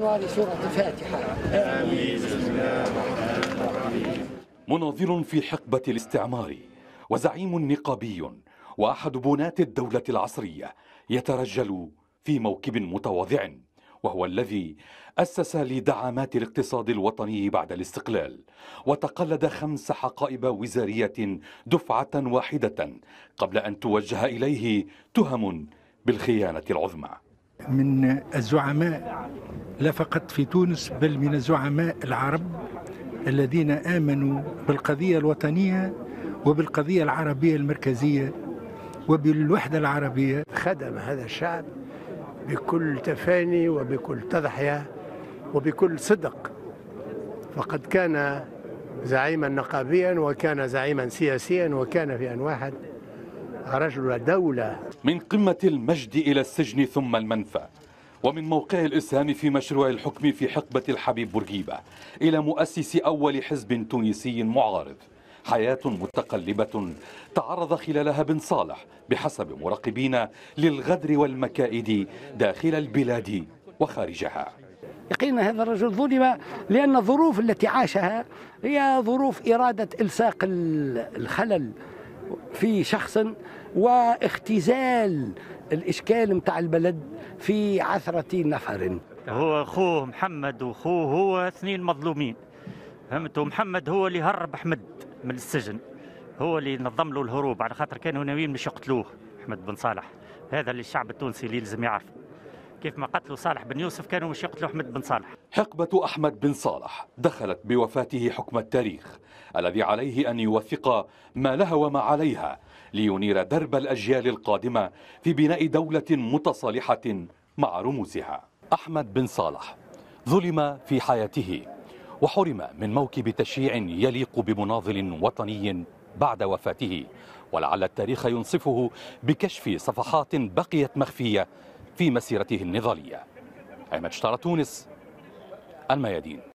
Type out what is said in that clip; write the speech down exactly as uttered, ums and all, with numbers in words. أطوال سورة الفاتحة. آمين. مناظر في حقبة الاستعمار وزعيم نقابي وأحد بنات الدولة العصرية يترجل في موكب متواضع، وهو الذي أسس لدعامات الاقتصاد الوطني بعد الاستقلال، وتقلد خمس حقائب وزارية دفعة واحدة قبل أن توجه إليه تهم بالخيانة العظمى. من الزعماء لا فقط في تونس، بل من الزعماء العرب الذين آمنوا بالقضية الوطنية وبالقضية العربية المركزية وبالوحدة العربية. خدم هذا الشعب بكل تفاني وبكل تضحية وبكل صدق، فقد كان زعيما نقابيا وكان زعيما سياسيا وكان في أن واحد رجل دولة. من قمة المجد إلى السجن ثم المنفى، ومن موقع الإسهام في مشروع الحكم في حقبة الحبيب بورقيبة إلى مؤسس أول حزب تونسي معارض، حياة متقلبة تعرض خلالها بن صالح بحسب مراقبين للغدر والمكائد داخل البلاد وخارجها. يقينا هذا الرجل ظلم، لأن الظروف التي عاشها هي ظروف إرادة إلصاق الخلل في شخص واختزال الإشكال متاع البلد في عثرة نفر. هو أخوه محمد وأخوه هو اثنين مظلومين، فهمتوا؟ محمد هو اللي هرب أحمد من السجن، هو اللي نظم له الهروب، على خاطر كانوا ناويين باش يقتلوه أحمد بن صالح. هذا اللي الشعب التونسي اللي لازم يعرفه، كيف ما قتلوا صالح بن يوسف كانوا باش يقتلوا أحمد بن صالح. حقبة أحمد بن صالح دخلت بوفاته حكم التاريخ الذي عليه أن يوثق ما لها وما عليها لينير درب الأجيال القادمة في بناء دولة متصالحة مع رموزها. أحمد بن صالح ظلم في حياته وحرم من موكب تشييع يليق بمناضل وطني بعد وفاته، ولعل التاريخ ينصفه بكشف صفحات بقيت مخفية في مسيرته النضالية. عماد شطارة، تونس، الميادين.